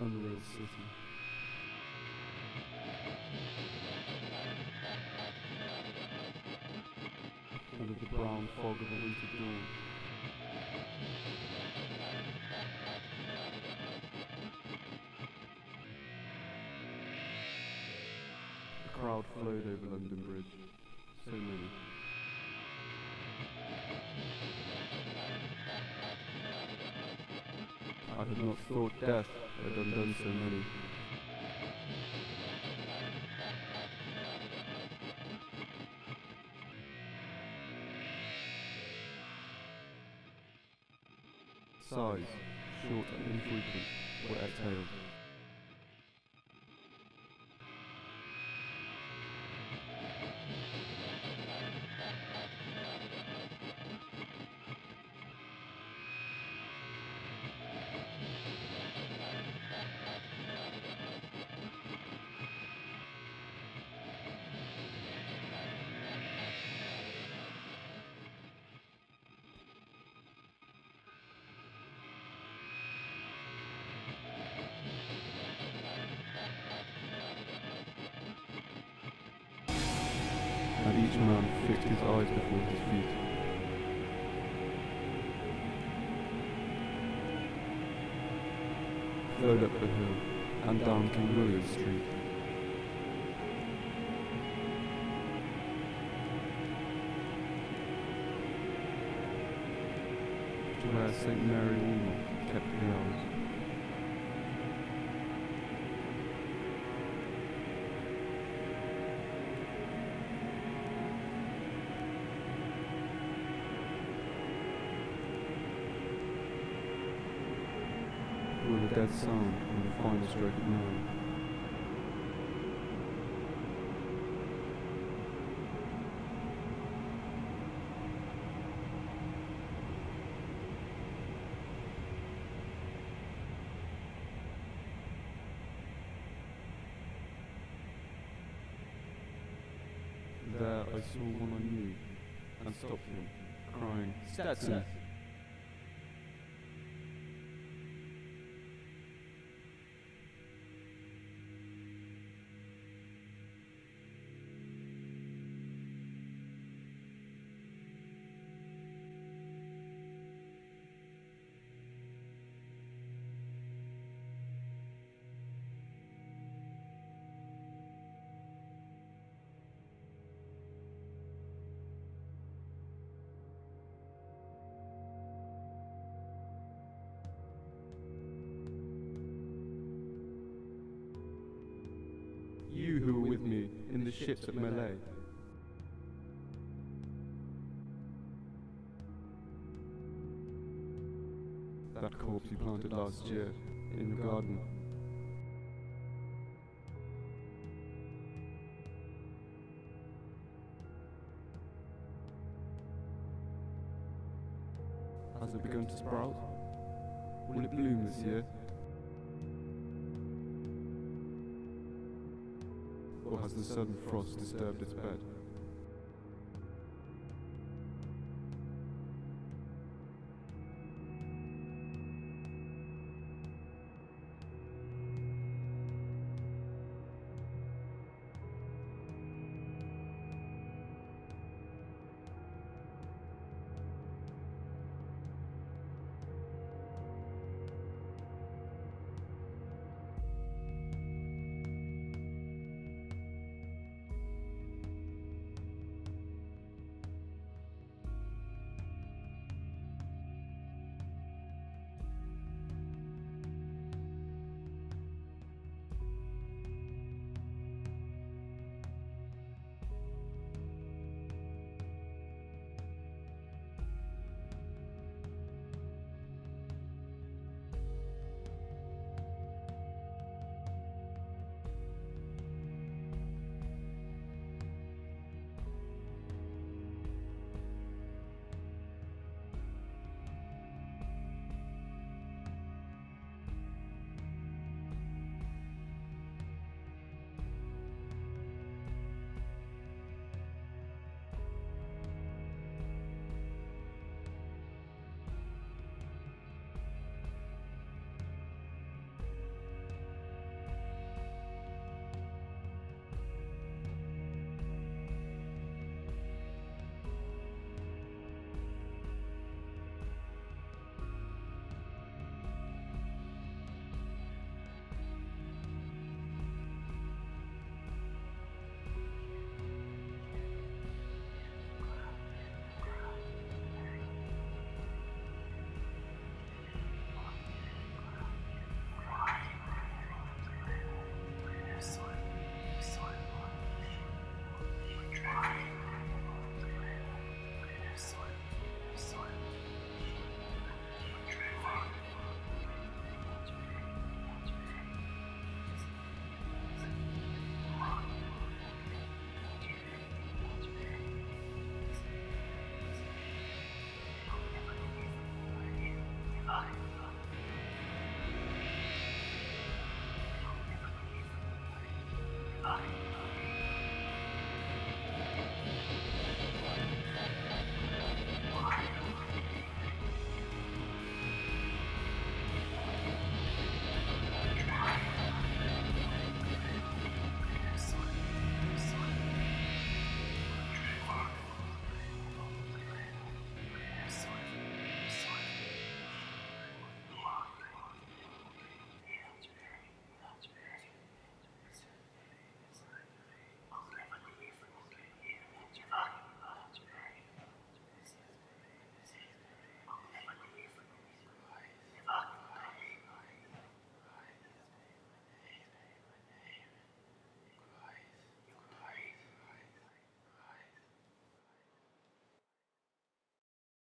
on the road to City. Under the brown fog of a winter dawn, the crowd flowed over London Bridge, so many. I had not thought death had undone so many. Sighs, short and infrequent, were exhaled. And each man fixed his eyes before his feet. Flowed up the hill and down King William Street. To where St. Mary Woolnoth kept the hours. With a dead sound on the final stroke of 9. There I saw one I knew and stopped him, crying, "Stetson!" You who were with me in the ships at Malay. That corpse you planted last year in your garden. Has it begun to sprout? Will it bloom this year? Or has the sudden frost disturbed its bed?